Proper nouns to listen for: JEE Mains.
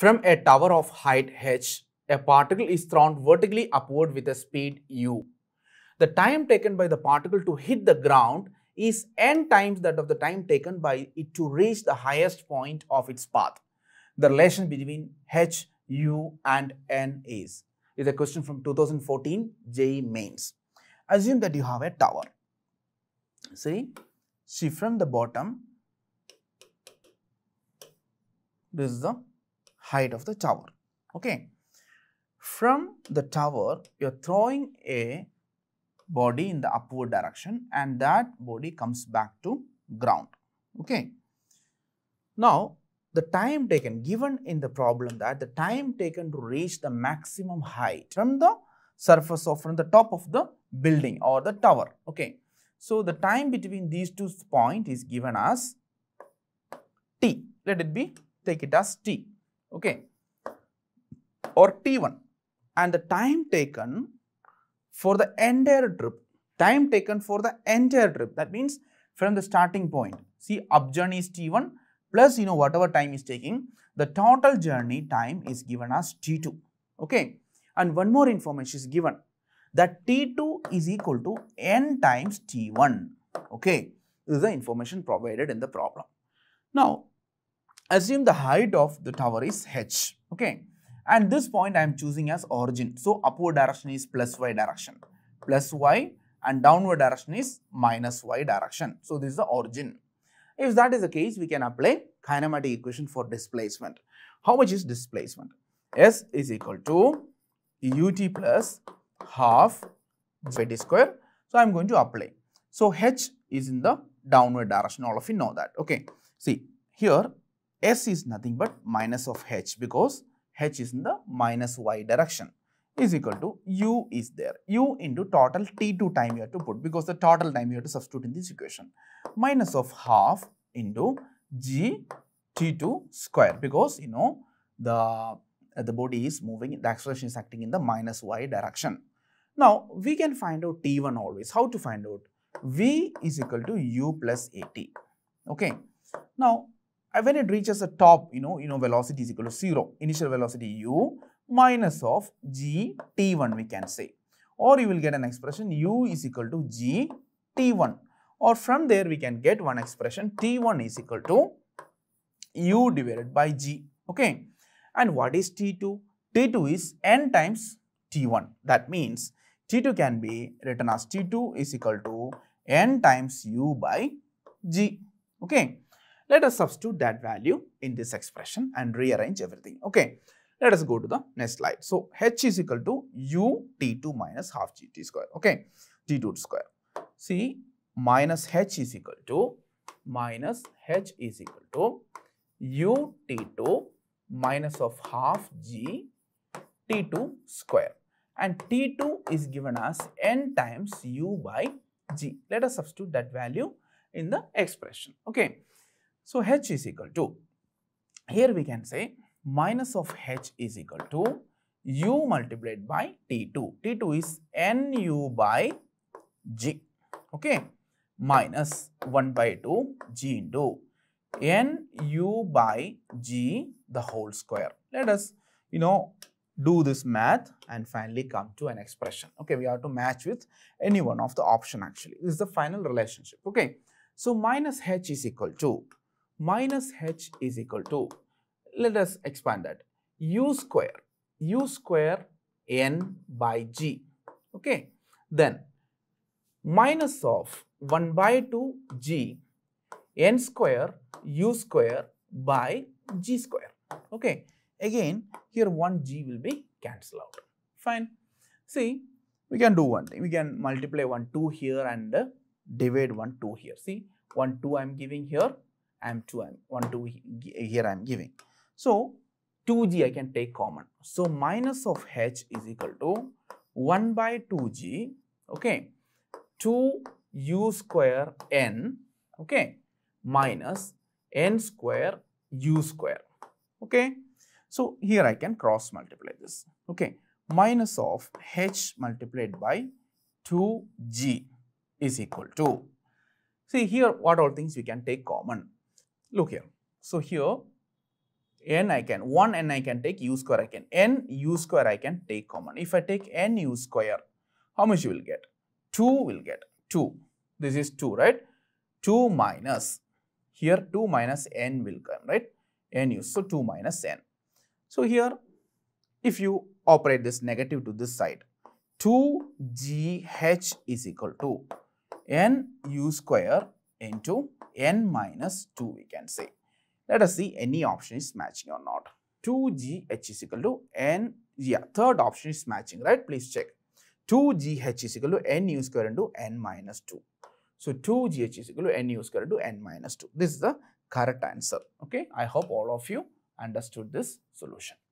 From a tower of height h, a particle is thrown vertically upward with a speed u. The time taken by the particle to hit the ground is n times that of the time taken by it to reach the highest point of its path. The relation between h, u and n is a question from 2014 JEE Mains. Assume that you have a tower. See, see from the bottom, this is the height of the tower. Okay. From the tower, you are throwing a body in the upward direction and that body comes back to ground. Okay. Now, the time taken, given in the problem that the time taken to reach the maximum height from the surface or from the top of the building or the tower. Okay. So, the time between these two points is given as t. Let it be, take it as t. Okay. Or t1. And the time taken for the entire trip. Time taken for the entire trip. That means from the starting point. See, up journey is t1 plus, you know, whatever time is taking. The total journey time is given as t2. Okay. And one more information is given, that t2 is equal to n times t1. Okay. This is the information provided in the problem. Now, assume the height of the tower is h. Okay. And this point I am choosing as origin. So, upward direction is plus y direction. Plus y and downward direction is minus y direction. So, this is the origin. If that is the case, we can apply kinematic equation for displacement. How much is displacement? S is equal to ut plus half by t square. So, I am going to apply. So, h is in the downward direction. All of you know that. Okay. See, here s is nothing but minus of h, because h is in the minus y direction, is equal to u is there. U into total t2 time you have to put, because the total time you have to substitute in this equation. Minus of half into g t2 square, because you know the body is moving, the acceleration is acting in the minus y direction. Now, we can find out t1 always. How to find out? V is equal to u plus at. Okay. Now, when it reaches the top, you know velocity is equal to 0. Initial velocity u minus of g t1 we can say. Or you will get an expression u is equal to g t1. Or from there we can get one expression t1 is equal to u divided by g. Okay. And what is t2? t2 is n times t1. That means t2 can be written as t2 is equal to n times u by g. Okay. Let us substitute that value in this expression and rearrange everything. Okay. Let us go to the next slide. So, h is equal to u t2 minus half g t square. Okay. t2 square. See, minus h is equal to u t2 minus of half g t2 square. And t2 is given as n times u by g. Let us substitute that value in the expression. Okay. So, h is equal to, here we can say minus of h is equal to u multiplied by t2. t2 is nu by g. Okay. Minus 1 by 2 g into nu by g the whole square. Let us, you know, do this math and finally come to an expression. Okay. We have to match with any one of the option actually. This is the final relationship. Okay. So, minus h is equal to, let us expand that, u square n by g, okay. Then, minus of 1 by 2 g, n square, u square by g square, okay. Again, here 1 g will be cancelled out, fine. See, we can do one thing, we can multiply 1, 2 here and divide 1, 2 here. See, 1, 2 I am giving here. 1, 2 here I am giving. So, 2g I can take common. So, minus of h is equal to 1 by 2g, okay, 2u square n, okay, minus n square u square, okay. So, here I can cross multiply this, okay, minus of h multiplied by 2g is equal to, see here what all things we can take common. Look here. So, here n I can, 1 n I can take, u square I can, n u square I can take common. If I take n u square, how much you will get? 2 will get, 2. This is 2, right? 2 minus, here 2 minus n will come, right? n u, so 2 minus n. So here, if you operate this negative to this side, 2gh is equal to n u square into n minus 2 we can say. Let us see any option is matching or not. 2gh is equal to n, yeah, third option is matching, right? Please check. 2gh is equal to n u square into n minus 2. So 2gh is equal to n u square into n minus 2. This is the correct answer. Okay, I hope all of you understood this solution.